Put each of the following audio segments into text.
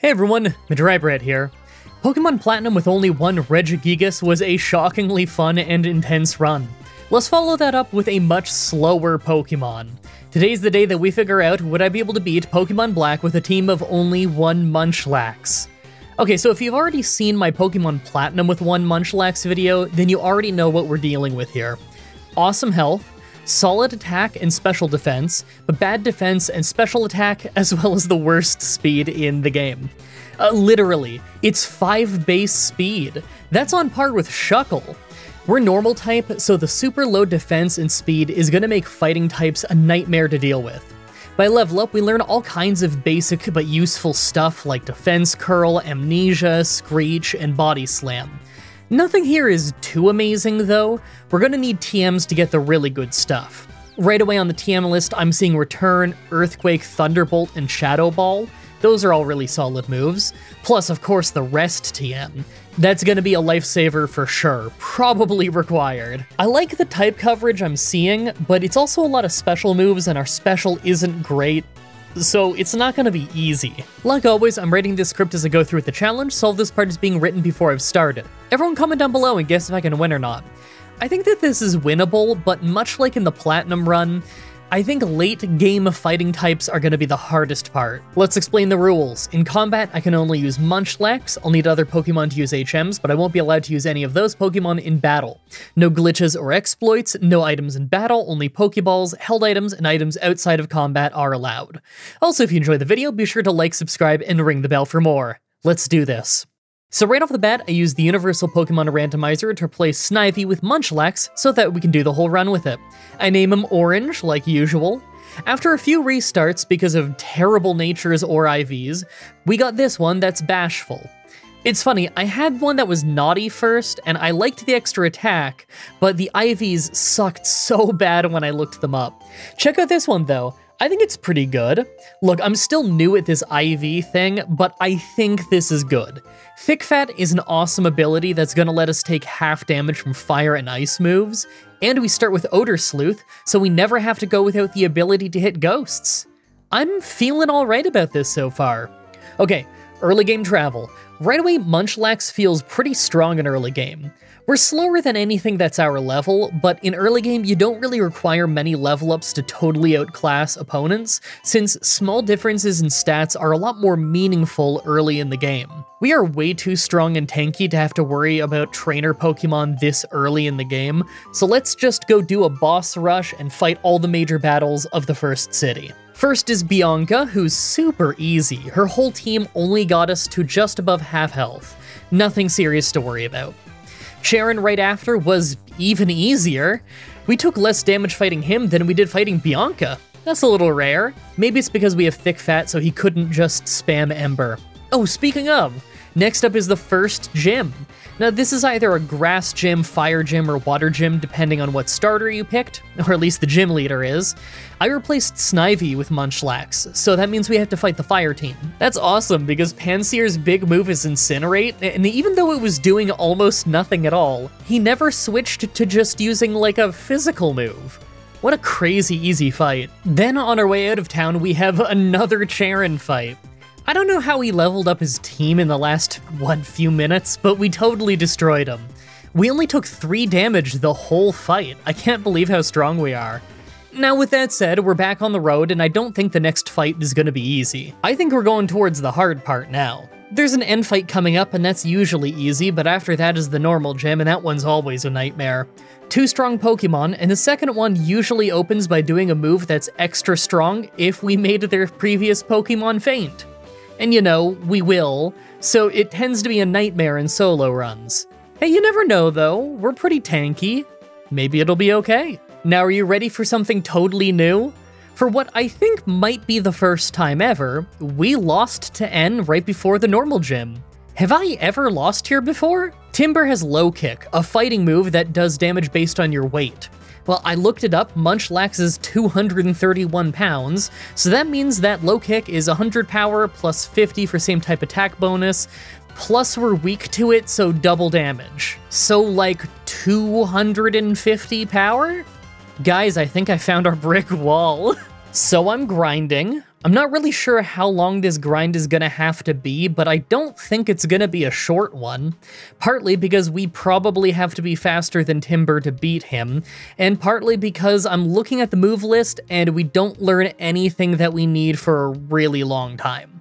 Hey everyone, Mah-Dry-Bread here. Pokemon Platinum with only one Regigigas was a shockingly fun and intense run. Let's follow that up with a much slower Pokemon. Today's the day that we figure out would I be able to beat Pokemon Black with a team of only one Munchlax. Okay, so if you've already seen my Pokemon Platinum with one Munchlax video, then you already know what we're dealing with here. Awesome health, solid attack and special defense, but bad defense and special attack, as well as the worst speed in the game. Literally, it's 5 base speed. That's on par with Shuckle. We're normal type, so the super low defense and speed is going to make fighting types a nightmare to deal with. By level up, we learn all kinds of basic but useful stuff like defense curl, amnesia, screech, and body slam. Nothing here is too amazing though. We're gonna need TMs to get the really good stuff. Right away on the TM list, I'm seeing Return, Earthquake, Thunderbolt, and Shadow Ball. Those are all really solid moves. Plus, of course, the Rest TM. That's gonna be a lifesaver for sure, probably required. I like the type coverage I'm seeing, but it's also a lot of special moves and our special isn't great. So it's not going to be easy. Like always, I'm rating this script as I go through with the challenge, so all this part is being written before I've started. Everyone comment down below and guess if I can win or not. I think that this is winnable, but much like in the Platinum run, I think late game fighting types are going to be the hardest part. Let's explain the rules. In combat, I can only use Munchlax. I'll need other Pokemon to use HMs, but I won't be allowed to use any of those Pokemon in battle. No glitches or exploits, no items in battle, only Pokeballs, held items, and items outside of combat are allowed. Also, if you enjoyed the video, be sure to like, subscribe, and ring the bell for more. Let's do this. So right off the bat, I use the Universal Pokemon Randomizer to replace Snivy with Munchlax so that we can do the whole run with it. I name him Orange, like usual. After a few restarts because of terrible natures or IVs, we got this one that's Bashful. It's funny, I had one that was Naughty first, and I liked the extra attack, but the IVs sucked so bad when I looked them up. Check out this one though. I think it's pretty good. Look, I'm still new at this IV thing, but I think this is good. Thick Fat is an awesome ability that's gonna let us take half damage from fire and ice moves, and we start with Odor Sleuth, so we never have to go without the ability to hit ghosts. I'm feeling all right about this so far. Okay, early game travel. Right away, Munchlax feels pretty strong in early game. We're slower than anything that's our level, but in early game you don't really require many level ups to totally outclass opponents, since small differences in stats are a lot more meaningful early in the game. We are way too strong and tanky to have to worry about trainer Pokemon this early in the game, so let's just go do a boss rush and fight all the major battles of the first city. First is Bianca, who's super easy. Her whole team only got us to just above half health. Nothing serious to worry about. Cheren right after was even easier. We took less damage fighting him than we did fighting Bianca. That's a little rare. Maybe it's because we have Thick Fat, so he couldn't just spam Ember. Oh, speaking of, next up is the first gym. Now this is either a grass gym, fire gym, or water gym, depending on what starter you picked, or at least the gym leader is. I replaced Snivy with Munchlax, so that means we have to fight the fire team. That's awesome, because Pansier's big move is Incinerate, and even though it was doing almost nothing at all, he never switched to just using like a physical move. What a crazy easy fight. Then on our way out of town, we have another Charon fight. I don't know how he leveled up his team in the last, few minutes, but we totally destroyed him. We only took 3 damage the whole fight. I can't believe how strong we are. Now with that said, we're back on the road, and I don't think the next fight is gonna be easy. I think we're going towards the hard part now. There's an end fight coming up, and that's usually easy, but after that is the normal gym, and that one's always a nightmare. 2 strong Pokemon, and the second one usually opens by doing a move that's extra strong if we made their previous Pokemon faint. And you know, we will, so it tends to be a nightmare in solo runs. Hey, you never know though, we're pretty tanky. Maybe it'll be okay. Now are you ready for something totally new? For what I think might be the first time ever, we lost to N right before the normal gym. Have I ever lost here before? Timber has Low Kick, a fighting move that does damage based on your weight. Well, I looked it up, Munchlax is 231 pounds, so that means that Low Kick is 100 power plus 50 for same type attack bonus, plus we're weak to it, so double damage. So like 250 power? Guys, I think I found our brick wall. So I'm grinding. I'm not really sure how long this grind is gonna have to be, but I don't think it's gonna be a short one. Partly because we probably have to be faster than Timber to beat him, and partly because I'm looking at the move list and we don't learn anything that we need for a really long time.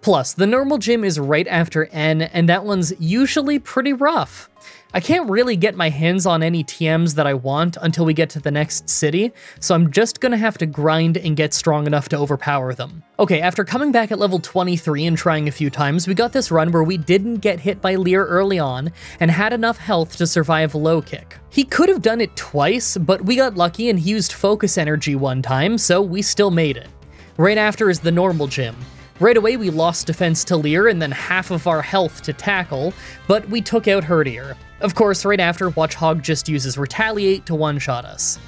Plus, the normal gym is right after N, and that one's usually pretty rough. I can't really get my hands on any TMs that I want until we get to the next city, so I'm just gonna have to grind and get strong enough to overpower them. Okay, after coming back at level 23 and trying a few times, we got this run where we didn't get hit by Leer early on, and had enough health to survive low kick. He could have done it twice, but we got lucky and he used focus energy one time, so we still made it. Right after is the normal gym. Right away, we lost defense to Leer and then half of our health to tackle, but we took out Herdier. Of course, right after, Watchog just uses Retaliate to one-shot us.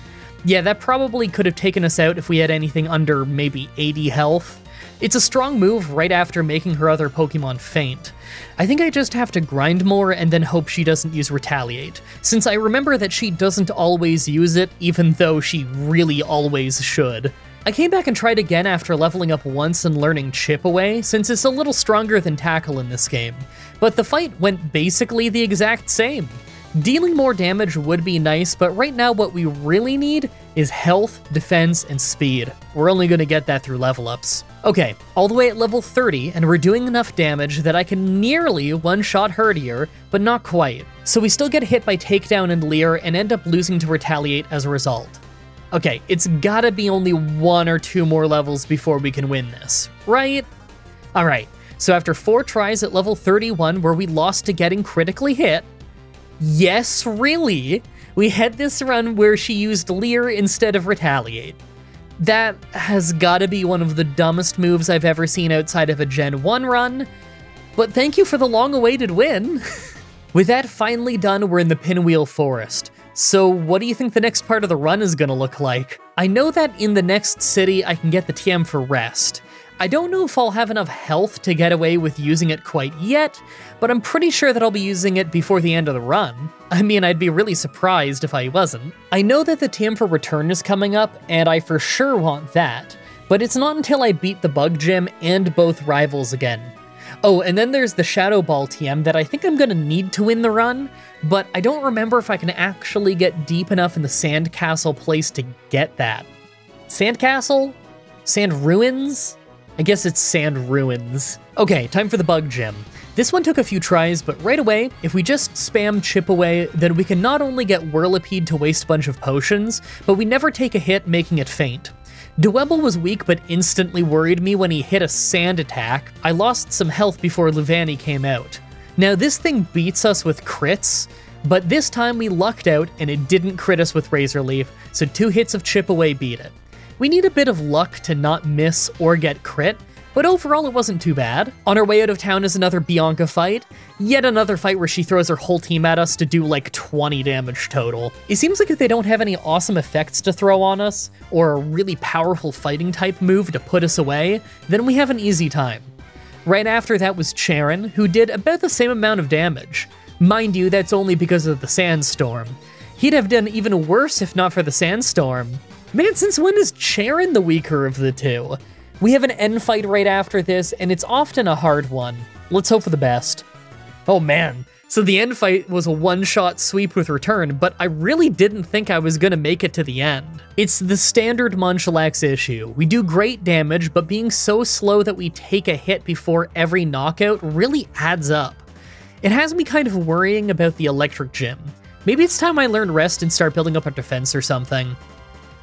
Yeah, that probably could have taken us out if we had anything under maybe 80 health. It's a strong move right after making her other Pokemon faint. I think I just have to grind more and then hope she doesn't use Retaliate, since I remember that she doesn't always use it, even though she really always should. I came back and tried again after leveling up once and learning Chip Away, since it's a little stronger than Tackle in this game, but the fight went basically the exact same. Dealing more damage would be nice, but right now what we really need is health, defense, and speed. We're only gonna get that through level ups. Okay, all the way at level 30, and we're doing enough damage that I can nearly one-shot Herdier, but not quite. So we still get hit by Takedown and Leer and end up losing to Retaliate as a result. Okay, it's gotta be only one or two more levels before we can win this, right? Alright, so after 4 tries at level 31 where we lost to getting critically hit, yes, really, we had this run where she used Leer instead of Retaliate. That has gotta be one of the dumbest moves I've ever seen outside of a Gen 1 run, but thank you for the long-awaited win. With that finally done, we're in the Pinwheel Forest. So what do you think the next part of the run is gonna look like? I know that in the next city I can get the TM for Rest. I don't know if I'll have enough health to get away with using it quite yet, but I'm pretty sure that I'll be using it before the end of the run. I mean, I'd be really surprised if I wasn't. I know that the TM for Return is coming up, and I for sure want that, but it's not until I beat the Bug Gym and both rivals again. Oh, and then there's the Shadow Ball TM that I think I'm gonna need to win the run, but I don't remember if I can actually get deep enough in the Sandcastle place to get that. Sandcastle? Sand Ruins? I guess it's Sand Ruins. Okay, time for the Bug Gym. This one took a few tries, but right away, if we just spam Chip Away, then we can not only get Whirlipede to waste a bunch of potions, but we never take a hit, making it faint. Dwebble was weak but instantly worried me when he hit a sand attack. I lost some health before Luvani came out. Now this thing beats us with crits, but this time we lucked out and it didn't crit us with Razor Leaf, so 2 hits of Chip Away beat it. We need a bit of luck to not miss or get crit, but overall it wasn't too bad. On our way out of town is another Bianca fight. Yet another fight where she throws her whole team at us to do like 20 damage total. It seems like if they don't have any awesome effects to throw on us, or a really powerful fighting type move to put us away, then we have an easy time. Right after that was Cheren, who did about the same amount of damage. Mind you, that's only because of the sandstorm. He'd have done even worse if not for the sandstorm. Man, since when is Cheren the weaker of the two? We have an end fight right after this, and it's often a hard one. Let's hope for the best. Oh man, so the end fight was a one-shot sweep with Return, but I really didn't think I was gonna make it to the end. It's the standard Munchlax issue. We do great damage, but being so slow that we take a hit before every knockout really adds up. It has me kind of worrying about the Electric Gym. Maybe it's time I learn Rest and start building up our defense or something.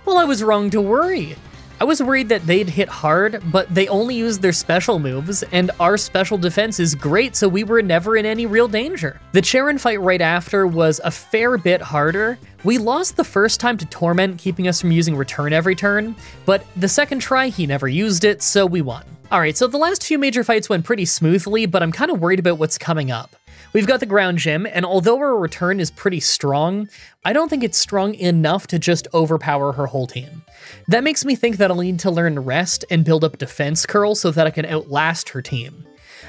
Well, I was wrong to worry. I was worried that they'd hit hard, but they only used their special moves, and our special defense is great, so we were never in any real danger. The Charon fight right after was a fair bit harder. We lost the first time to Torment, keeping us from using Return every turn, but the second try he never used it, so we won. Alright, so the last few major fights went pretty smoothly, but I'm kind of worried about what's coming up. We've got the Ground Gym, and although our Return is pretty strong, I don't think it's strong enough to just overpower her whole team. That makes me think that I'll need to learn Rest and build up Defense Curl so that I can outlast her team.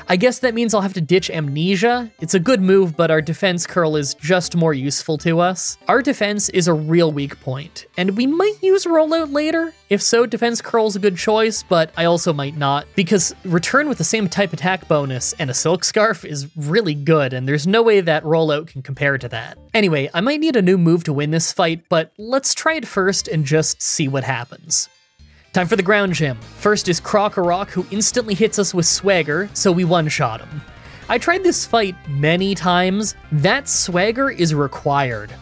I guess that means I'll have to ditch Amnesia. It's a good move, but our defense curl is just more useful to us. Our defense is a real weak point, and we might use Rollout later. If so, defense curl's a good choice, but I also might not, because return with the same type attack bonus and a Silk Scarf is really good, and there's no way that Rollout can compare to that. Anyway, I might need a new move to win this fight, but let's try it first and just see what happens. Time for the ground gym. First is Krokorok, who instantly hits us with Swagger, so we one-shot him. I tried this fight many times. That Swagger is required.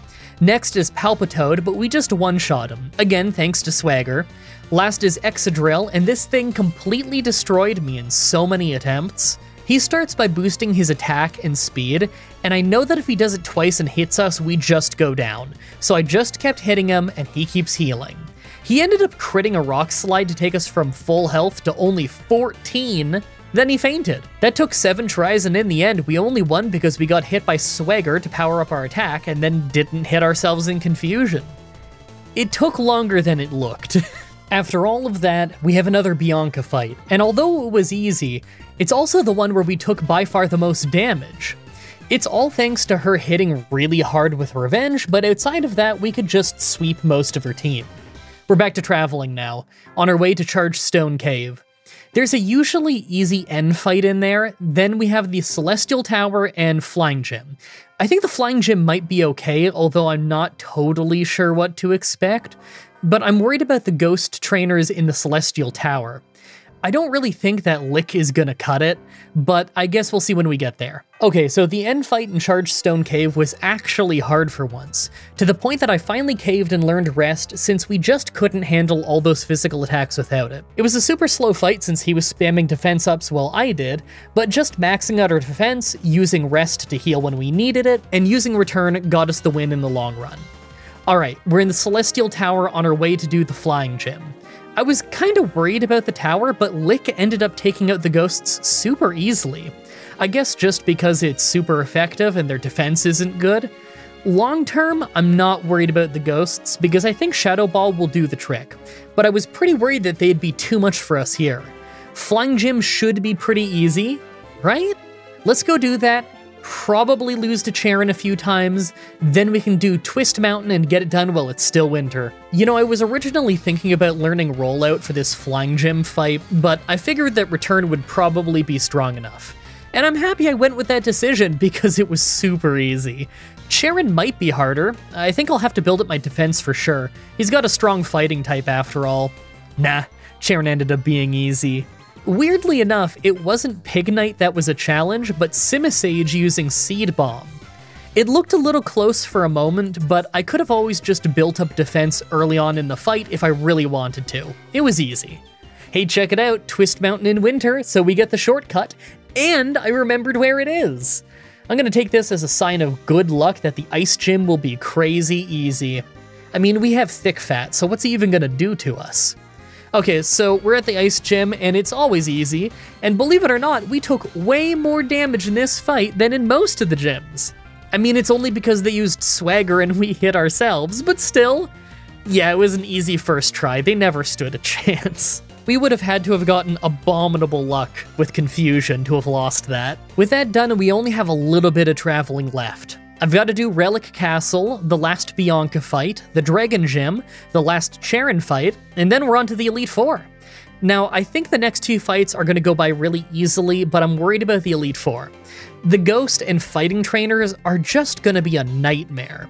Next is Palpitoad, but we just one-shot him, again thanks to Swagger. Last is Exadrill, and this thing completely destroyed me in so many attempts. He starts by boosting his attack and speed, and I know that if he does it twice and hits us, we just go down. So I just kept hitting him, and he keeps healing. He ended up critting a rock slide to take us from full health to only 14, then he fainted. That took 7 tries, and in the end, we only won because we got hit by Swagger to power up our attack and then didn't hit ourselves in confusion. It took longer than it looked. After all of that, we have another Bianca fight, and although it was easy, it's also the one where we took by far the most damage. It's all thanks to her hitting really hard with Revenge, but outside of that, we could just sweep most of her team. We're back to traveling now, on our way to Charge Stone Cave. There's a usually easy end fight in there, then we have the Celestial Tower and Flying Gym. I think the Flying Gym might be okay, although I'm not totally sure what to expect, but I'm worried about the ghost trainers in the Celestial Tower. I don't really think that Lick is gonna cut it, but I guess we'll see when we get there. Okay, so the end fight in Charged Stone Cave was actually hard for once, to the point that I finally caved and learned Rest since we just couldn't handle all those physical attacks without it. It was a super slow fight since he was spamming defense ups while I did, but just maxing out our defense, using Rest to heal when we needed it, and using Return got us the win in the long run. Alright, we're in the Celestial Tower on our way to do the Flying Gym. I was kinda worried about the tower, but Lick ended up taking out the ghosts super easily. I guess just because it's super effective and their defense isn't good. Long term, I'm not worried about the ghosts because I think Shadow Ball will do the trick, but I was pretty worried that they'd be too much for us here. Flying Gym should be pretty easy, right? Let's go do that, probably lose to Cheren a few times, then we can do Twist Mountain and get it done while it's still winter. You know, I was originally thinking about learning Rollout for this Flying Gym fight, but I figured that Return would probably be strong enough. And I'm happy I went with that decision because it was super easy. Cheren might be harder. I think I'll have to build up my defense for sure. He's got a strong fighting type after all. Nah, Cheren ended up being easy. Weirdly enough, it wasn't Pignite that was a challenge, but Simisage using Seed Bomb. It looked a little close for a moment, but I could have always just built up defense early on in the fight if I really wanted to. It was easy. Hey, check it out, Twist Mountain in winter, so we get the shortcut, and I remembered where it is! I'm gonna take this as a sign of good luck that the Ice Gym will be crazy easy. I mean, we have Thick Fat, so what's he even gonna do to us? Okay, so we're at the Ice Gym, and it's always easy, and believe it or not, we took way more damage in this fight than in most of the gyms. I mean, it's only because they used Swagger and we hit ourselves, but still. Yeah, it was an easy first try. They never stood a chance. We would have had to have gotten abominable luck with Confusion to have lost that. With that done, we only have a little bit of traveling left. I've got to do Relic Castle, the last Bianca fight, the Dragon Gym, the last Cheren fight, and then we're on to the Elite Four. Now, I think the next two fights are going to go by really easily, but I'm worried about the Elite Four. The Ghost and Fighting Trainers are just going to be a nightmare.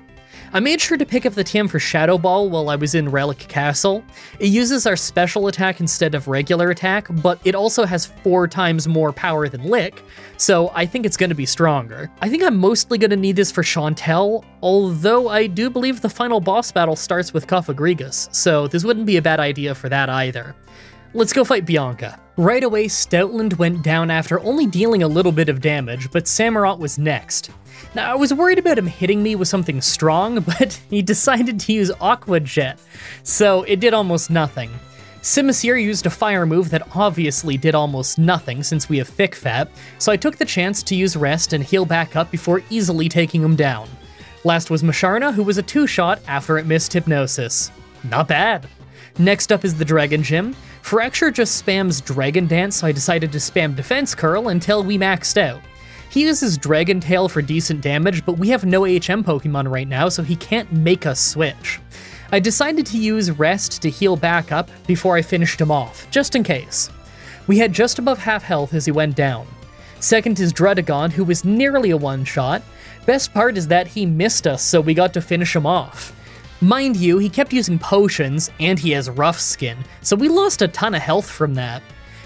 I made sure to pick up the TM for Shadow Ball while I was in Relic Castle. It uses our special attack instead of regular attack, but it also has 4 times more power than Lick, so I think it's going to be stronger. I think I'm mostly going to need this for Chantel, although I do believe the final boss battle starts with Cofagrigus, so this wouldn't be a bad idea for that either. Let's go fight Bianca. Right away, Stoutland went down after only dealing a little bit of damage, but Samurott was next. Now, I was worried about him hitting me with something strong, but he decided to use Aqua Jet, so it did almost nothing. Simisear used a fire move that obviously did almost nothing since we have Thick Fat, so I took the chance to use Rest and heal back up before easily taking him down. Last was Masharna, who was a 2-shot after it missed Hypnosis. Not bad. Next up is the Dragon Gym. Fracture just spams Dragon Dance, so I decided to spam Defense Curl until we maxed out. He uses Dragon Tail for decent damage, but we have no HM Pokemon right now, so he can't make us switch. I decided to use Rest to heal back up before I finished him off, just in case. We had just above half health as he went down. Second is Drudagon, who was nearly a one-shot. Best part is that he missed us, so we got to finish him off. Mind you, he kept using potions, and he has rough skin, so we lost a ton of health from that.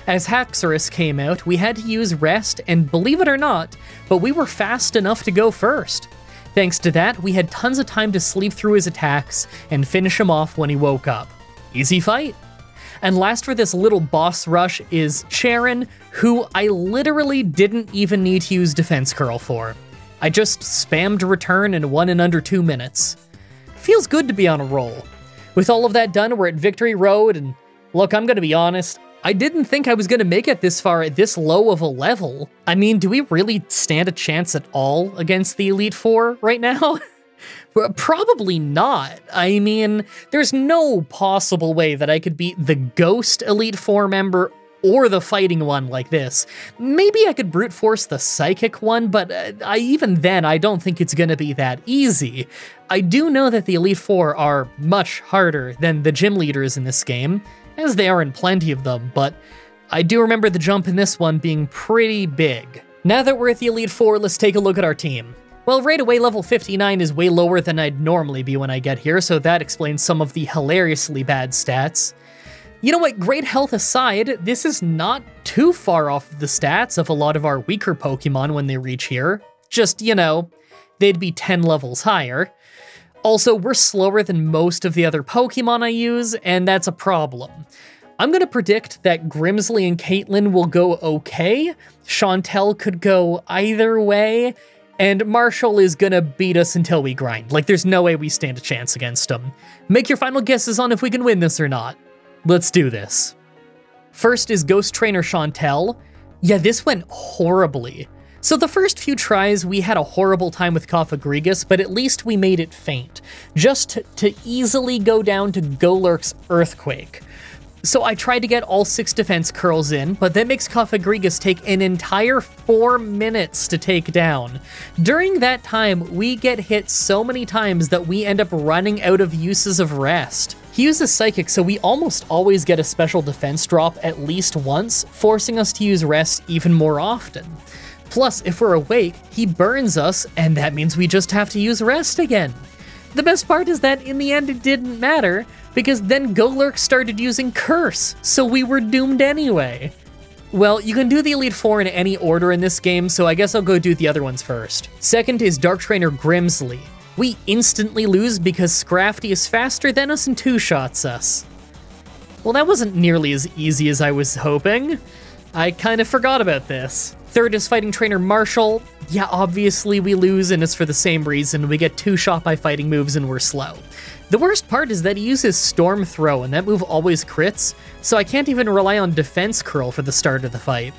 As Haxorus came out, we had to use Rest, and believe it or not, but we were fast enough to go first. Thanks to that, we had tons of time to sleep through his attacks and finish him off when he woke up. Easy fight. And last for this little boss rush is Cheren, who I literally didn't even need to use Defense Curl for. I just spammed Return and won in under 2 minutes. Feels good to be on a roll. With all of that done, we're at Victory Road, and look, I'm gonna be honest, I didn't think I was gonna make it this far at this low of a level. I mean, do we really stand a chance at all against the Elite Four right now? Probably not. I mean, there's no possible way that I could beat the Ghost Elite Four member or the Fighting one like this. Maybe I could brute force the Psychic one, but even then, I don't think it's gonna be that easy. I do know that the Elite Four are much harder than the gym leaders in this game, as they are in plenty of them, but I do remember the jump in this one being pretty big. Now that we're at the Elite Four, let's take a look at our team. Well, right away, level 59 is way lower than I'd normally be when I get here, so that explains some of the hilariously bad stats. You know what, great health aside, this is not too far off the stats of a lot of our weaker Pokemon when they reach here. Just, you know, they'd be 10 levels higher. Also, we're slower than most of the other Pokemon I use, and that's a problem. I'm gonna predict that Grimsley and Caitlin will go okay, Chantel could go either way, and Marshall is gonna beat us until we grind. Like, there's no way we stand a chance against him. Make your final guesses on if we can win this or not. Let's do this. First is Ghost Trainer Chantel. Yeah, this went horribly. So the first few tries, we had a horrible time with Cofagrigus, but at least we made it faint, just to easily go down to Golurk's Earthquake. So I tried to get all 6 defense curls in, but that makes Cofagrigus take an entire 4 minutes to take down. During that time, we get hit so many times that we end up running out of uses of Rest. He uses Psychic, so we almost always get a special defense drop at least once, forcing us to use Rest even more often. Plus, if we're awake, he burns us, and that means we just have to use Rest again. The best part is that in the end it didn't matter, because then Golurk started using Curse, so we were doomed anyway. Well, you can do the Elite Four in any order in this game, so I guess I'll go do the other ones first. Second is Dark Trainer Grimsley. We instantly lose because Scrafty is faster than us and 2-shots us. Well, that wasn't nearly as easy as I was hoping. I kind of forgot about this. Third is Fighting Trainer Marshall. Yeah, obviously we lose, and it's for the same reason. We get 2-shot by fighting moves and we're slow. The worst part is that he uses Storm Throw, and that move always crits, so I can't even rely on Defense Curl for the start of the fight.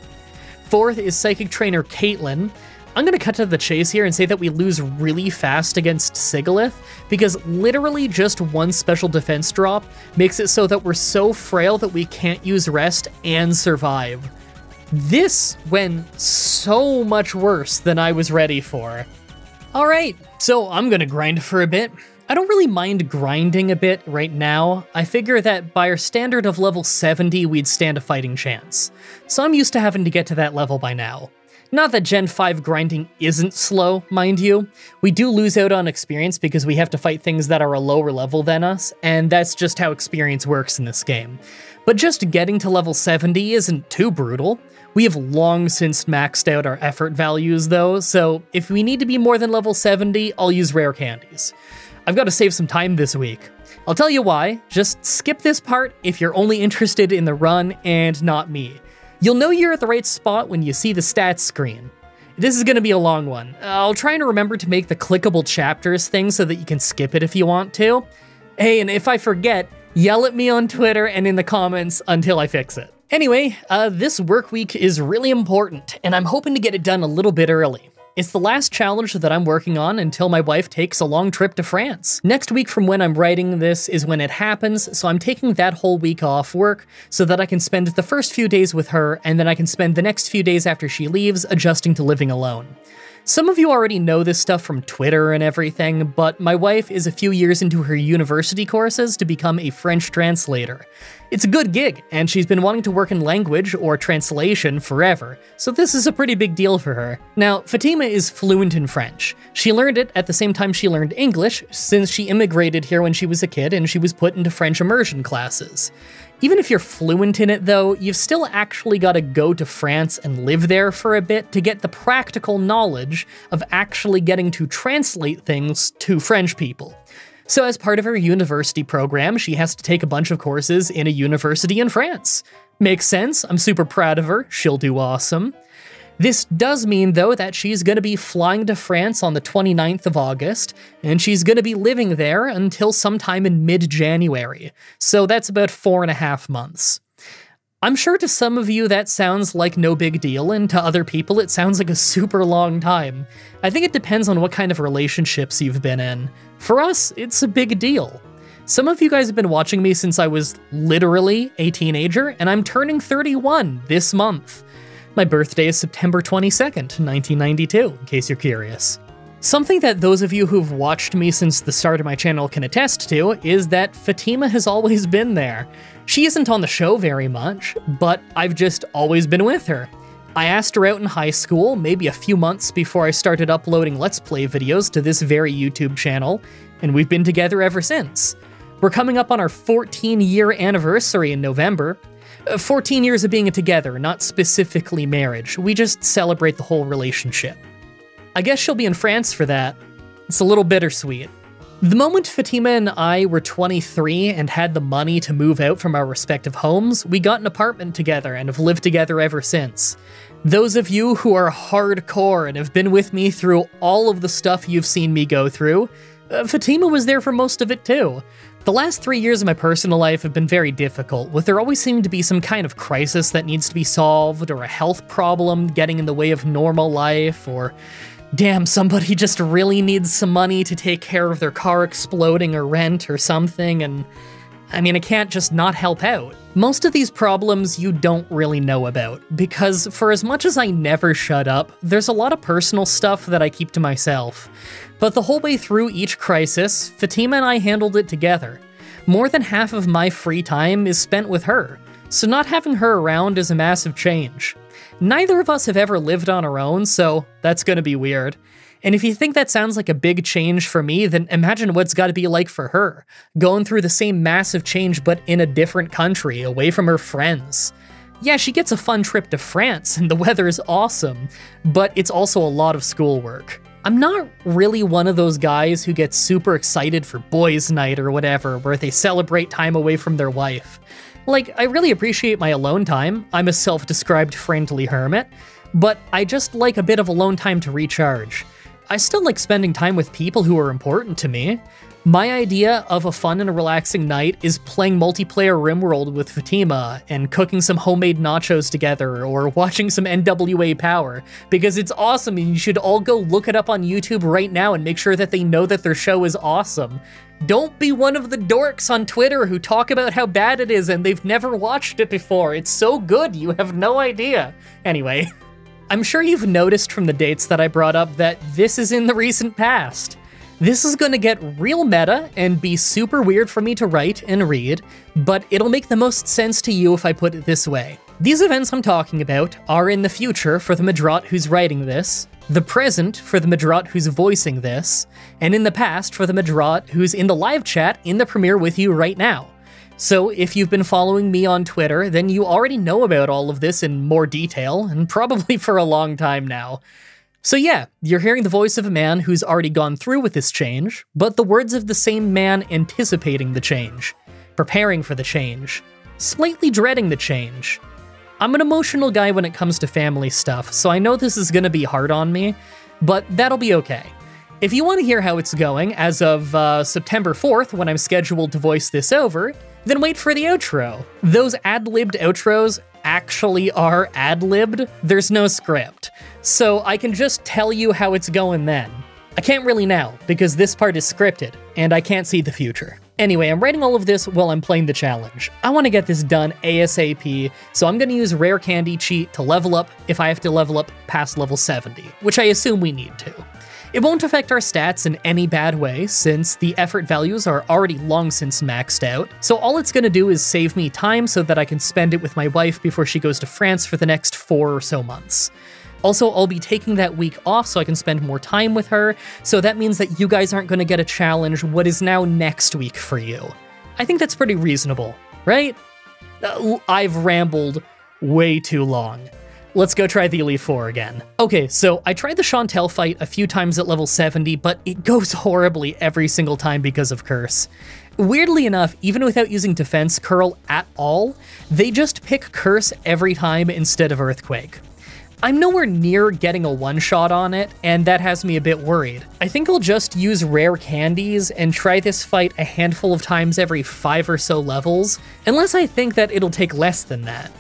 Fourth is Psychic Trainer Caitlin. I'm gonna cut to the chase here and say that we lose really fast against Sigalith, because literally just one special defense drop makes it so that we're so frail that we can't use Rest and survive. This went so much worse than I was ready for. All right, so I'm gonna grind for a bit. I don't really mind grinding a bit right now. I figure that by our standard of level 70, we'd stand a fighting chance. So I'm used to having to get to that level by now. Not that Gen 5 grinding isn't slow, mind you. We do lose out on experience because we have to fight things that are a lower level than us, and that's just how experience works in this game. But just getting to level 70 isn't too brutal. We have long since maxed out our effort values though, so if we need to be more than level 70, I'll use rare candies. I've got to save some time this week. I'll tell you why, just skip this part if you're only interested in the run and not me. You'll know you're at the right spot when you see the stats screen. This is going to be a long one. I'll try and remember to make the clickable chapters thing so that you can skip it if you want to. Hey, and if I forget, yell at me on Twitter and in the comments until I fix it. Anyway, this work week is really important, and I'm hoping to get it done a little bit early. It's the last challenge that I'm working on until my wife takes a long trip to France. Next week from when I'm writing this is when it happens, so I'm taking that whole week off work so that I can spend the first few days with her, and then I can spend the next few days after she leaves adjusting to living alone. Some of you already know this stuff from Twitter and everything, but my wife is a few years into her university courses to become a French translator. It's a good gig, and she's been wanting to work in language or translation forever, so this is a pretty big deal for her. Now, Fatima is fluent in French. She learned it at the same time she learned English, since she immigrated here when she was a kid and she was put into French immersion classes. Even if you're fluent in it though, you've still actually got to go to France and live there for a bit to get the practical knowledge of actually getting to translate things to French people. So as part of her university program, she has to take a bunch of courses in a university in France. Makes sense, I'm super proud of her, she'll do awesome. This does mean, though, that she's going to be flying to France on the 29th of August, and she's going to be living there until sometime in mid-January, so that's about 4.5 months. I'm sure to some of you that sounds like no big deal, and to other people it sounds like a super long time. I think it depends on what kind of relationships you've been in. For us, it's a big deal. Some of you guys have been watching me since I was literally a teenager, and I'm turning 31 this month. My birthday is September 22nd, 1992, in case you're curious. Something that those of you who've watched me since the start of my channel can attest to is that Fatima has always been there. She isn't on the show very much, but I've just always been with her. I asked her out in high school, maybe a few months before I started uploading Let's Play videos to this very YouTube channel, and we've been together ever since. We're coming up on our 14-year anniversary in November. 14 years of being together, not specifically marriage. We just celebrate the whole relationship. I guess she'll be in France for that. It's a little bittersweet. The moment Fatima and I were 23 and had the money to move out from our respective homes, we got an apartment together and have lived together ever since. Those of you who are hardcore and have been with me through all of the stuff you've seen me go through, Fatima was there for most of it too. The last 3 years of my personal life have been very difficult, with there always seeming to be some kind of crisis that needs to be solved, or a health problem getting in the way of normal life, or damn, somebody just really needs some money to take care of their car exploding or rent or something, and I mean, I can't just not help out. Most of these problems you don't really know about, because for as much as I never shut up, there's a lot of personal stuff that I keep to myself. But the whole way through each crisis, Fatima and I handled it together. More than half of my free time is spent with her, so not having her around is a massive change. Neither of us have ever lived on our own, so that's gonna be weird. And if you think that sounds like a big change for me, then imagine what it's gotta be like for her, going through the same massive change but in a different country, away from her friends. Yeah, she gets a fun trip to France, and the weather is awesome, but it's also a lot of schoolwork. I'm not really one of those guys who gets super excited for boys' night or whatever, where they celebrate time away from their wife. Like, I really appreciate my alone time, I'm a self-described friendly hermit, but I just like a bit of alone time to recharge. I still like spending time with people who are important to me. My idea of a fun and relaxing night is playing multiplayer RimWorld with Fatima and cooking some homemade nachos together or watching some NWA Power, because it's awesome and you should all go look it up on YouTube right now and make sure that they know that their show is awesome. Don't be one of the dorks on Twitter who talk about how bad it is and they've never watched it before. It's so good, you have no idea. Anyway. I'm sure you've noticed from the dates that I brought up that this is in the recent past. This is gonna get real meta and be super weird for me to write and read, but it'll make the most sense to you if I put it this way. These events I'm talking about are in the future for the Mah-Dry-Bread who's writing this, the present for the Mah-Dry-Bread who's voicing this, and in the past for the Mah-Dry-Bread who's in the live chat in the premiere with you right now. So if you've been following me on Twitter, then you already know about all of this in more detail, and probably for a long time now. So yeah, you're hearing the voice of a man who's already gone through with this change, but the words of the same man anticipating the change, preparing for the change, slightly dreading the change. I'm an emotional guy when it comes to family stuff, so I know this is gonna be hard on me, but that'll be okay. If you want to hear how it's going as of September 4th, when I'm scheduled to voice this over, then wait for the outro. Those ad-libbed outros actually are ad-libbed. There's no script. So I can just tell you how it's going then. I can't really now, because this part is scripted, and I can't see the future. Anyway, I'm writing all of this while I'm playing the challenge. I want to get this done ASAP, so I'm going to use Rare Candy Cheat to level up if I have to level up past level 70, which I assume we need to. It won't affect our stats in any bad way, since the effort values are already long since maxed out, so all it's going to do is save me time so that I can spend it with my wife before she goes to France for the next 4 or so months. Also, I'll be taking that week off so I can spend more time with her, so that means that you guys aren't going to get a challenge what is now next week for you. I think that's pretty reasonable, right? I've rambled way too long. Let's go try the Elite Four again. Okay, so I tried the Chantel fight a few times at level 70, but it goes horribly every single time because of Curse. Weirdly enough, even without using Defense Curl at all, they just pick Curse every time instead of Earthquake. I'm nowhere near getting a one-shot on it, and that has me a bit worried. I think I'll just use Rare Candies and try this fight a handful of times every 5 or so levels, unless I think that it'll take less than that.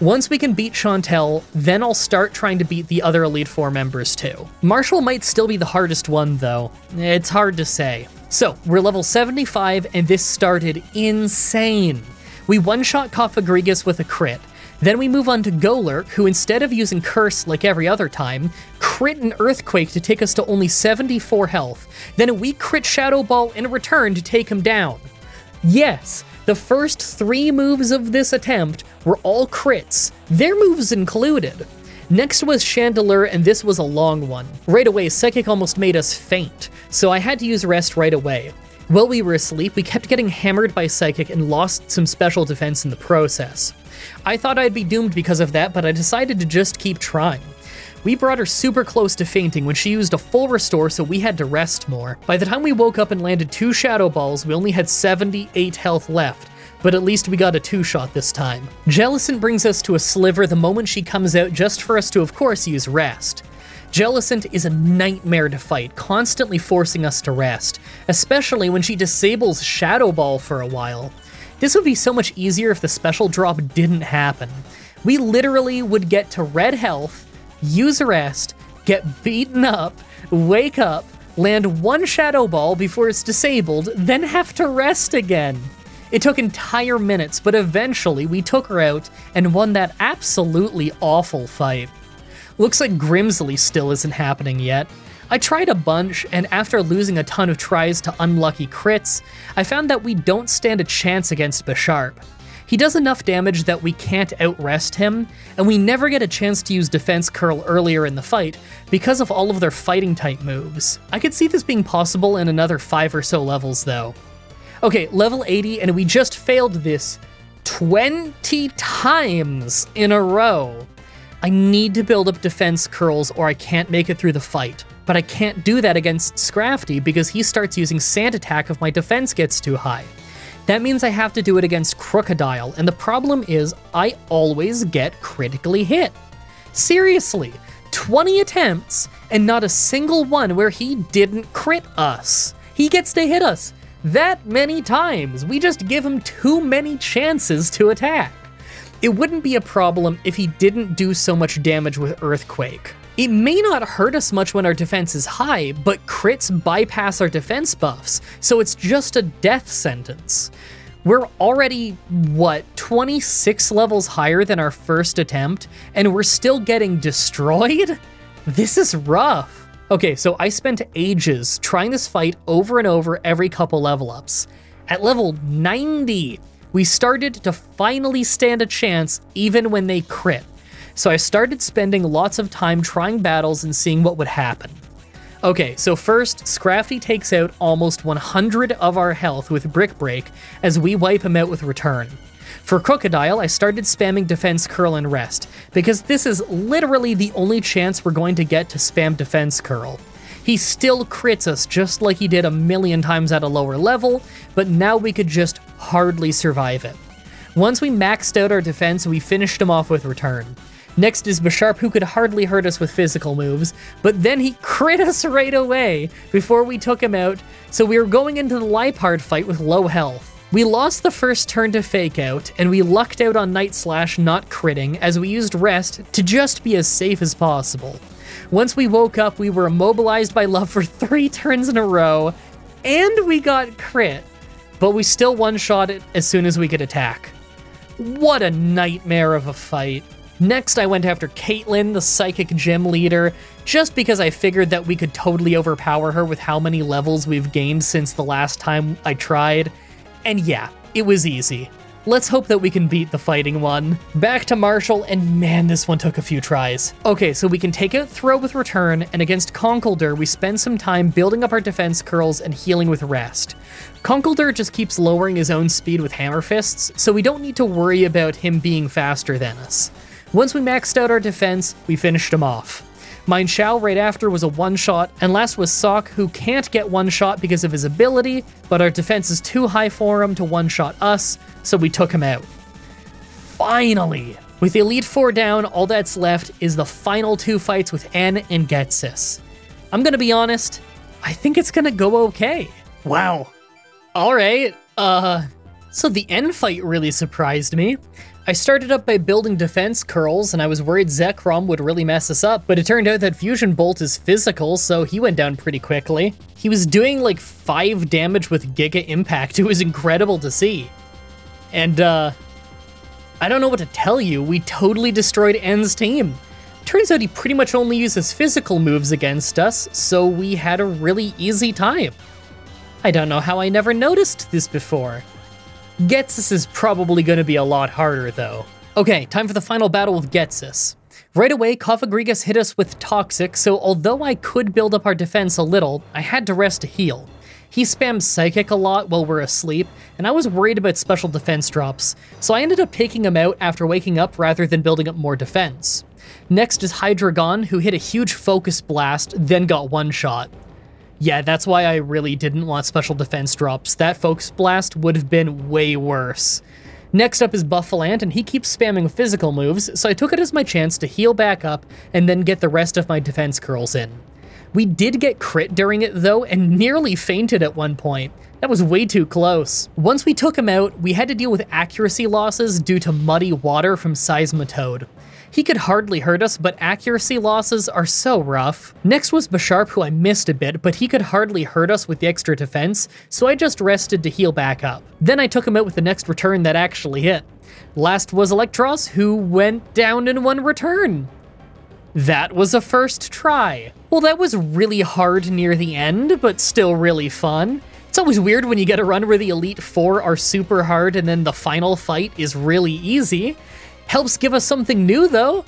Once we can beat Chantel, then I'll start trying to beat the other Elite Four members too. Marshall might still be the hardest one though. It's hard to say. So, we're level 75, and this started insane. We one-shot Cofagrigus with a crit. Then we move on to Golurk, who instead of using Curse like every other time, crit an Earthquake to take us to only 74 health, then a weak crit Shadow Ball in return to take him down. Yes, the first 3 moves of this attempt were all crits, their moves included. Next was Chandelure, and this was a long one. Right away, Psychic almost made us faint, so I had to use Rest right away. While we were asleep, we kept getting hammered by Psychic and lost some special defense in the process. I thought I'd be doomed because of that, but I decided to just keep trying. We brought her super close to fainting when she used a full restore, so we had to rest more. By the time we woke up and landed 2 Shadow Balls, we only had 78 health left, but at least we got a 2-shot this time. Jellicent brings us to a sliver the moment she comes out, just for us to, of course, use Rest. Jellicent is a nightmare to fight, constantly forcing us to rest, especially when she disables Shadow Ball for a while. This would be so much easier if the special drop didn't happen. We literally would get to red health, use Rest, get beaten up, wake up, land 1 Shadow Ball before it's disabled, then have to rest again. It took entire minutes, but eventually we took her out and won that absolutely awful fight. Looks like Grimsley still isn't happening yet. I tried a bunch, and after losing a ton of tries to unlucky crits, I found that we don't stand a chance against Bisharp. He does enough damage that we can't outrest him, and we never get a chance to use Defense Curl earlier in the fight because of all of their fighting type moves. I could see this being possible in another 5 or so levels though. Okay, level 80, and we just failed this 20 times in a row. I need to build up Defense Curls or I can't make it through the fight. But I can't do that against Scrafty because he starts using Sand Attack if my defense gets too high. That means I have to do it against Krookodile, and the problem is I always get critically hit. Seriously, 20 attempts and not a single one where he didn't crit us. He gets to hit us that many times. We just give him too many chances to attack. It wouldn't be a problem if he didn't do so much damage with Earthquake. It may not hurt us much when our defense is high, but crits bypass our defense buffs, so it's just a death sentence. We're already, what, 26 levels higher than our first attempt, and we're still getting destroyed? This is rough. Okay, so I spent ages trying this fight over and over every couple level ups. At level 90, we started to finally stand a chance even when they crit. So I started spending lots of time trying battles and seeing what would happen. Okay, so first, Scrafty takes out almost 100 of our health with Brick Break as we wipe him out with Return. For Krookodile, I started spamming Defense Curl and Rest, because this is literally the only chance we're going to get to spam Defense Curl. He still crits us just like he did a million times at a lower level, but now we could just hardly survive it. Once we maxed out our defense, we finished him off with Return. Next is Bisharp, who could hardly hurt us with physical moves, but then he crit us right away before we took him out, so we were going into the Lipard fight with low health. We lost the first turn to Fake Out, and we lucked out on Night Slash not critting as we used Rest to just be as safe as possible. Once we woke up, we were immobilized by love for 3 turns in a row, and we got crit, but we still one-shot it as soon as we could attack. What a nightmare of a fight. Next, I went after Caitlin, the psychic gym leader, just because I figured that we could totally overpower her with how many levels we've gained since the last time I tried. And yeah, it was easy. Let's hope that we can beat the fighting one. Back to Marshall, and man, this one took a few tries. Okay, so we can take out throw with return, and against Conkeldurr, we spend some time building up our defense curls and healing with rest. Conkeldurr just keeps lowering his own speed with hammer fists, so we don't need to worry about him being faster than us. Once we maxed out our defense, we finished him off. Mine Shao right after was a one-shot, and last was Sock, who can't get one-shot because of his ability, but our defense is too high for him to one-shot us, so we took him out. Finally! With Elite Four down, all that's left is the final 2 fights with N and Ghetsis. I'm gonna be honest, I think it's gonna go okay. Wow. Alright, so the N fight really surprised me. I started up by building defense curls, and I was worried Zekrom would really mess us up, but it turned out that Fusion Bolt is physical, so he went down pretty quickly. He was doing like 5 damage with Giga Impact. It was incredible to see. And I don't know what to tell you, we totally destroyed N's team. Turns out he pretty much only uses physical moves against us, so we had a really easy time. I don't know how I never noticed this before. Ghetsis is probably going to be a lot harder, though. Okay, time for the final battle with Ghetsis. Right away, Cofagrigus hit us with Toxic, so although I could build up our defense a little, I had to rest to heal. He spams Psychic a lot while we're asleep, and I was worried about special defense drops, so I ended up taking him out after waking up rather than building up more defense. Next is Hydreigon, who hit a huge Focus Blast, then got one-shot. Yeah, that's why I really didn't want special defense drops. That Focus Blast would have been way worse. Next up is Buffalant, and he keeps spamming physical moves, so I took it as my chance to heal back up and then get the rest of my defense curls in. We did get crit during it though, and nearly fainted at one point. That was way too close. Once we took him out, we had to deal with accuracy losses due to muddy water from Seismitoad. He could hardly hurt us, but accuracy losses are so rough. Next was Bisharp, who I missed a bit, but he could hardly hurt us with the extra defense, so I just rested to heal back up. Then I took him out with the next return that actually hit. Last was Electros, who went down in 1 return. That was a first try. Well, that was really hard near the end, but still really fun. It's always weird when you get a run where the Elite Four are super hard and then the final fight is really easy. Helps give us something new, though.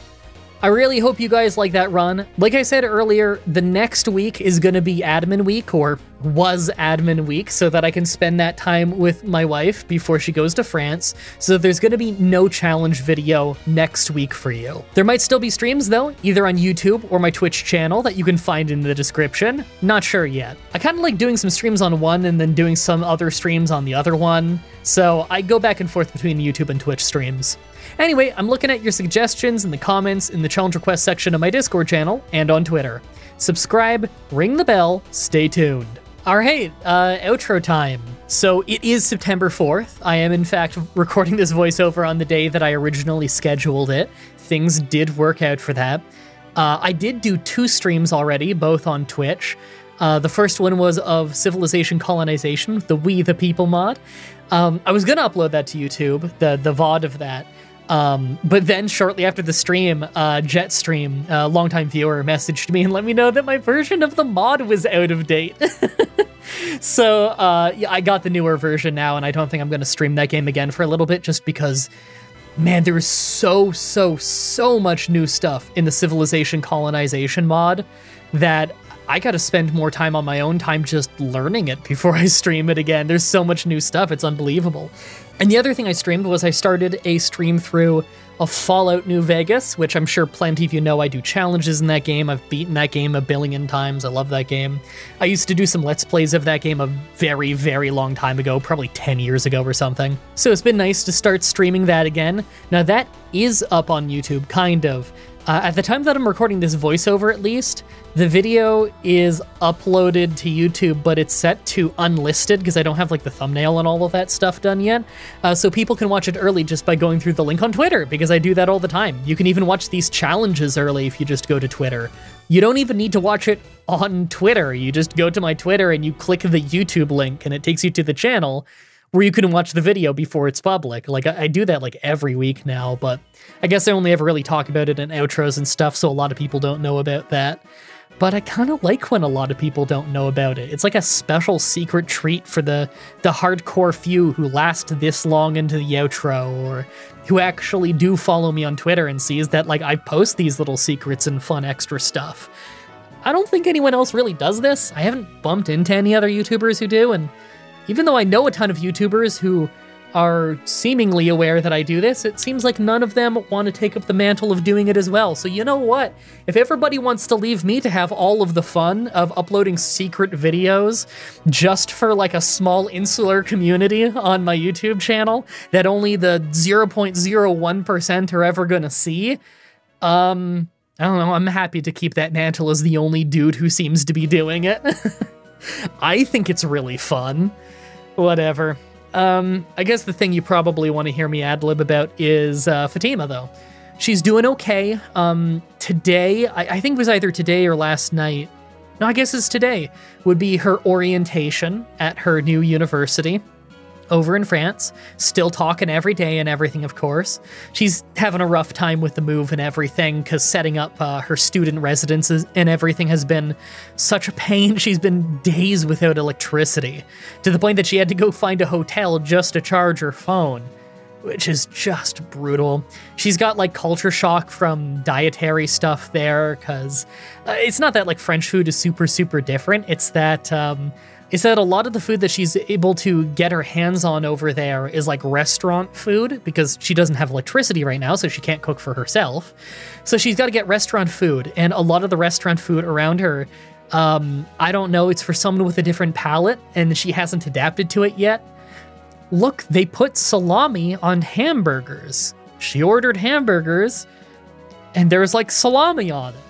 I really hope you guys like that run. Like I said earlier, the next week is going to be admin week, or was admin week, so that I can spend that time with my wife before she goes to France. So there's going to be no challenge video next week for you. There might still be streams, though, either on YouTube or my Twitch channel that you can find in the description. Not sure yet. I kind of like doing some streams on one and then doing some other streams on the other one. So I go back and forth between YouTube and Twitch streams. Anyway, I'm looking at your suggestions in the comments, in the challenge request section of my Discord channel, and on Twitter. Subscribe, ring the bell, stay tuned. Alright, outro time. So it is September 4th. I am in fact recording this voiceover on the day that I originally scheduled it. Things did work out for that. I did do 2 streams already, both on Twitch. The first one was of Civilization Colonization, the We the People mod. I was gonna upload that to YouTube, the VOD of that. But then shortly after the stream, Jetstream, a longtime viewer, messaged me and let me know that my version of the mod was out of date. So yeah, I got the newer version now, and I don't think I'm going to stream that game again for a little bit, just because, man, there is so much new stuff in the Civilization Colonization mod that I gotta spend more time on my own time just learning it before I stream it again. There's so much new stuff, it's unbelievable. And the other thing I streamed was I started a stream through of Fallout New Vegas, which I'm sure plenty of you know I do challenges in that game. I've beaten that game a billion times. I love that game. I used to do some Let's Plays of that game a very, very long time ago, probably 10 years ago or something. So it's been nice to start streaming that again. Now that is up on YouTube, kind of. At the time that I'm recording this voiceover, at least, the video is uploaded to YouTube, but it's set to unlisted because I don't have like the thumbnail and all of that stuff done yet. So people can watch it early just by going through the link on Twitter, because I do that all the time. You can even watch these challenges early if you just go to Twitter. You don't even need to watch it on Twitter. You just go to my Twitter and you click the YouTube link and it takes you to the channel where you can watch the video before it's public. Like, I do that like every week now, but I guess I only ever really talk about it in outros and stuff, so a lot of people don't know about that. But I kind of like when a lot of people don't know about it. It's like a special secret treat for the hardcore few who last this long into the outro, or who actually do follow me on Twitter and sees that, like, I post these little secrets and fun extra stuff. I don't think anyone else really does this. I haven't bumped into any other YouTubers who do, and even though I know a ton of YouTubers who are seemingly aware that I do this, it seems like none of them want to take up the mantle of doing it as well. So you know what? If everybody wants to leave me to have all of the fun of uploading secret videos just for like a small insular community on my YouTube channel that only the 0.01% are ever gonna see, I don't know, I'm happy to keep that mantle as the only dude who seems to be doing it. I think it's really fun. Whatever. I guess the thing you probably want to hear me ad-lib about is Fatima, though. She's doing okay. Today, I think it was either today or last night. No, I guess it's today, would be her orientation at her new university over in France. Still talking every day and everything, of course. She's having a rough time with the move and everything, because setting up her student residences and everything has been such a pain. She's been days without electricity, to the point that she had to go find a hotel just to charge her phone, which is just brutal. She's got like culture shock from dietary stuff there, because it's not that like French food is super, super different. It's that a lot of the food that she's able to get her hands on over there is like restaurant food, because she doesn't have electricity right now, so she can't cook for herself. So she's got to get restaurant food, and a lot of the restaurant food around her, I don't know, it's for someone with a different palate, and she hasn't adapted to it yet. Look, they put salami on hamburgers. She ordered hamburgers, and there's like salami on it.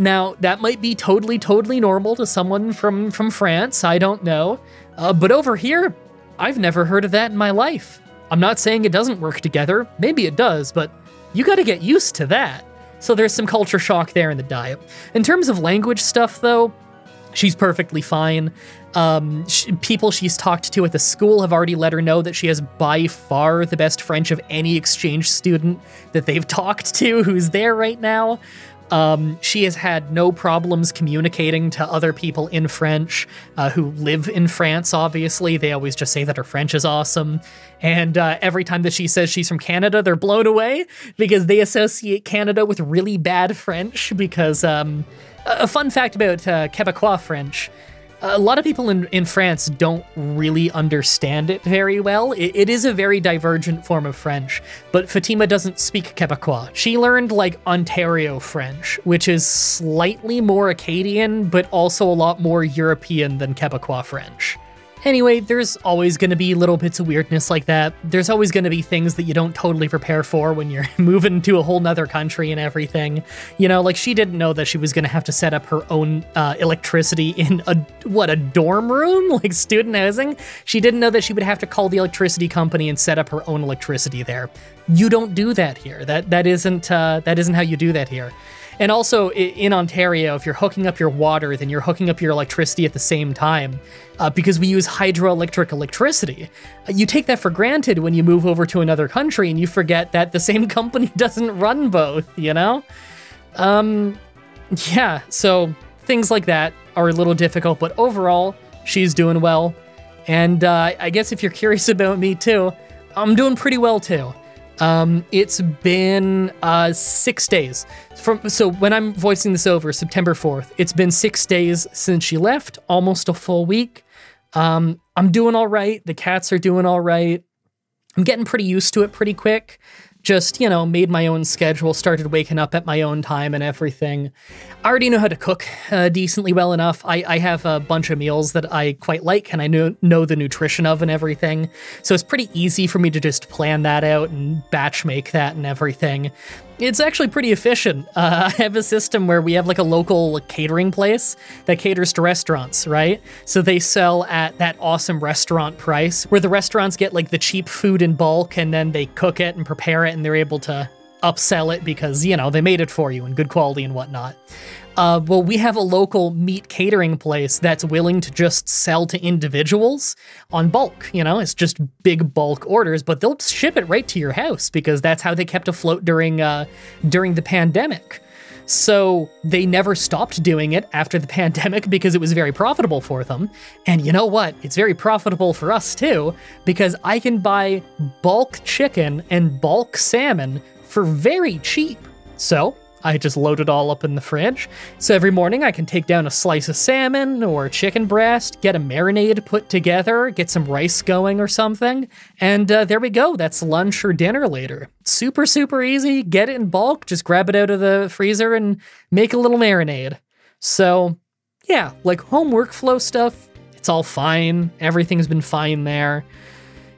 Now, that might be totally, totally normal to someone from France, I don't know. But over here, I've never heard of that in my life. I'm not saying it doesn't work together, maybe it does, but you gotta get used to that. So there's some culture shock there in the diet. In terms of language stuff, though, she's perfectly fine. People she's talked to at the school have already let her know that she has by far the best French of any exchange student that they've talked to who's there right now. She has had no problems communicating to other people in French who live in France, obviously. They always just say that her French is awesome. And every time that she says she's from Canada, they're blown away, because they associate Canada with really bad French. Because a fun fact about Quebecois French, a lot of people in France don't really understand it very well. It is a very divergent form of French, but Fatima doesn't speak Quebecois. She learned, like, Ontario French, which is slightly more Acadian, but also a lot more European than Quebecois French. Anyway, there's always going to be little bits of weirdness like that. There's always going to be things that you don't totally prepare for when you're moving to a whole nother country and everything. You know, like, she didn't know that she was going to have to set up her own electricity in a dorm room? Like, student housing? She didn't know that she would have to call the electricity company and set up her own electricity there. You don't do that here. That isn't how you do that here. And also, in Ontario, if you're hooking up your water, then you're hooking up your electricity at the same time, because we use hydroelectric electricity. You take that for granted when you move over to another country, and you forget that the same company doesn't run both, you know? Yeah, so things like that are a little difficult, but overall, she's doing well. And I guess if you're curious about me too, I'm doing pretty well too. It's been 6 days. So when I'm voicing this over, September 4th, it's been 6 days since she left, almost a full week. I'm doing all right. The cats are doing all right. I'm getting pretty used to it pretty quick. Just, you know, made my own schedule, started waking up at my own time and everything. I already know how to cook decently well enough. I have a bunch of meals that I quite like and I know the nutrition of and everything. So it's pretty easy for me to just plan that out and batch make that and everything. It's actually pretty efficient. I have a system where we have like a local catering place that caters to restaurants, right? So they sell at that awesome restaurant price where the restaurants get like the cheap food in bulk and then they cook it and prepare it and they're able to upsell it because, you know, they made it for you in good quality and whatnot. Well, we have a local meat catering place that's willing to just sell to individuals on bulk, you know? It's just big bulk orders, but they'll ship it right to your house because that's how they kept afloat during the pandemic. So they never stopped doing it after the pandemic because it was very profitable for them. And you know what? It's very profitable for us too, because I can buy bulk chicken and bulk salmon for very cheap. So I just load it all up in the fridge. So every morning I can take down a slice of salmon or a chicken breast, get a marinade put together, get some rice going or something, and there we go. That's lunch or dinner later. Super, super easy. Get it in bulk, just grab it out of the freezer and make a little marinade. So yeah, like home workflow stuff, it's all fine. Everything's been fine there.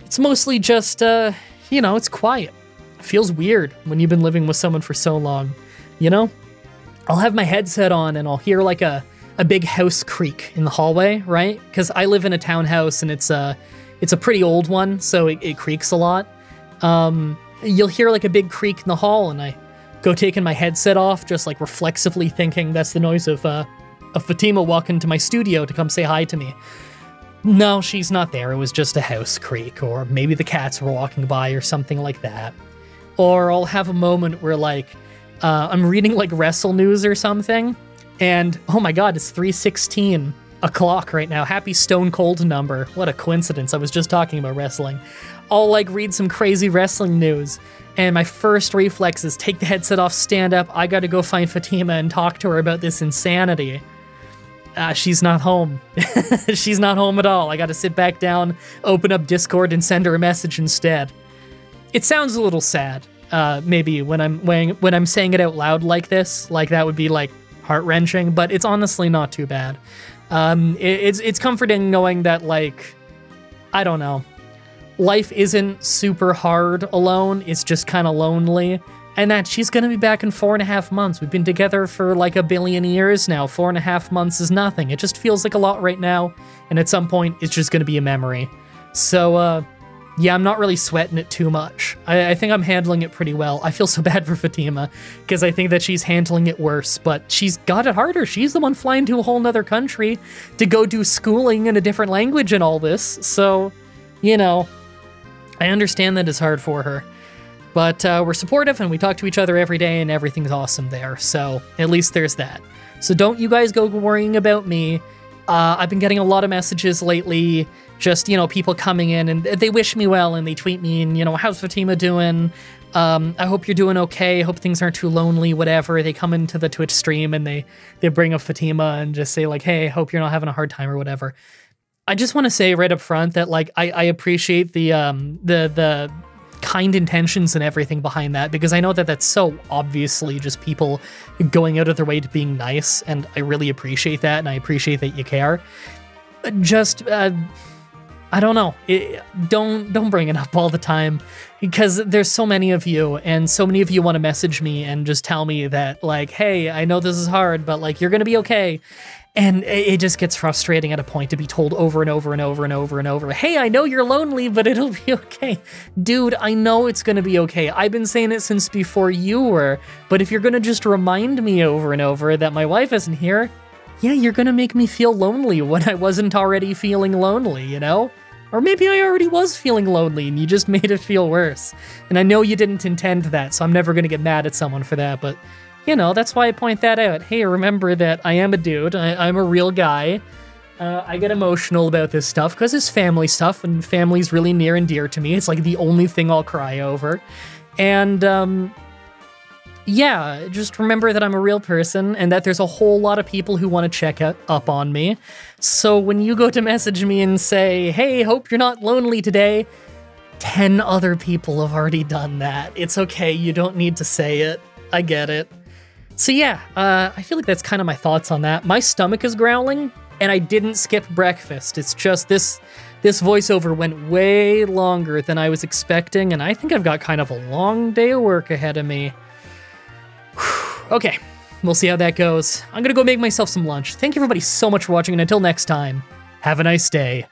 It's mostly just, you know, it's quiet. It feels weird when you've been living with someone for so long. You know, I'll have my headset on and I'll hear like a big house creak in the hallway, right? Because I live in a townhouse and it's a pretty old one, so it creaks a lot. You'll hear like a big creak in the hall and I go taking my headset off, just like reflexively thinking that's the noise of Fatima walking to my studio to come say hi to me. No, she's not there. It was just a house creak, or maybe the cats were walking by or something like that. Or I'll have a moment where like, I'm reading like Wrestle News or something, and oh my god, it's 3:16 o'clock right now. Happy Stone Cold number. What a coincidence, I was just talking about wrestling. I'll like read some crazy wrestling news, and my first reflex is take the headset off, stand up, I gotta go find Fatima and talk to her about this insanity. She's not home. She's not home at all. I gotta sit back down, open up Discord, and send her a message instead. It sounds a little sad. Maybe when I'm saying it out loud like this, like that would be like heart-wrenching, but it's honestly not too bad. It's comforting knowing that, like, I don't know, life isn't super hard alone. It's just kind of lonely, and that she's gonna be back in 4.5 months. We've been together for like a billion years now. 4.5 months is nothing. It just feels like a lot right now, and at some point it's just gonna be a memory. So yeah, I'm not really sweating it too much. I think I'm handling it pretty well. I feel so bad for Fatima, because I think that she's handling it worse, but she's got it harder. She's the one flying to a whole nother country to go do schooling in a different language and all this. So, you know, I understand that it's hard for her. But we're supportive and we talk to each other every day and everything's awesome there. So at least there's that. So don't you guys go worrying about me. I've been getting a lot of messages lately, just, you know, people coming in and they wish me well and they tweet me and, you know, how's Fatima doing? I hope you're doing okay. Hope things aren't too lonely, whatever. They come into the Twitch stream and they bring up Fatima and just say like, hey, hope you're not having a hard time or whatever. I just want to say right up front that, like, I appreciate the kind intentions and everything behind that, because I know that that's so obviously just people going out of their way to being nice, and I really appreciate that, and I appreciate that you care. Just, I don't know, don't bring it up all the time, because there's so many of you, and so many of you want to message me and just tell me that, like, hey, I know this is hard, but, like, you're gonna be okay. And it just gets frustrating at a point to be told over and over and over and over and over, hey, I know you're lonely, but it'll be okay. Dude, I know it's gonna be okay. I've been saying it since before you were, but if you're gonna just remind me over and over that my wife isn't here, yeah, you're gonna make me feel lonely when I wasn't already feeling lonely, you know? Or maybe I already was feeling lonely and you just made it feel worse. And I know you didn't intend that, so I'm never gonna get mad at someone for that, but you know, that's why I point that out. Hey, remember that I am a dude. I'm a real guy. I get emotional about this stuff because it's family stuff, and family's really near and dear to me. It's like the only thing I'll cry over. And yeah, just remember that I'm a real person and that there's a whole lot of people who want to check up on me. So when you go to message me and say, hey, hope you're not lonely today, 10 other people have already done that. It's okay. You don't need to say it. I get it. So yeah, I feel like that's kind of my thoughts on that. My stomach is growling, and I didn't skip breakfast. It's just this voiceover went way longer than I was expecting, and I think I've got kind of a long day of work ahead of me. Okay, we'll see how that goes. I'm gonna go make myself some lunch. Thank you everybody so much for watching, and until next time, have a nice day.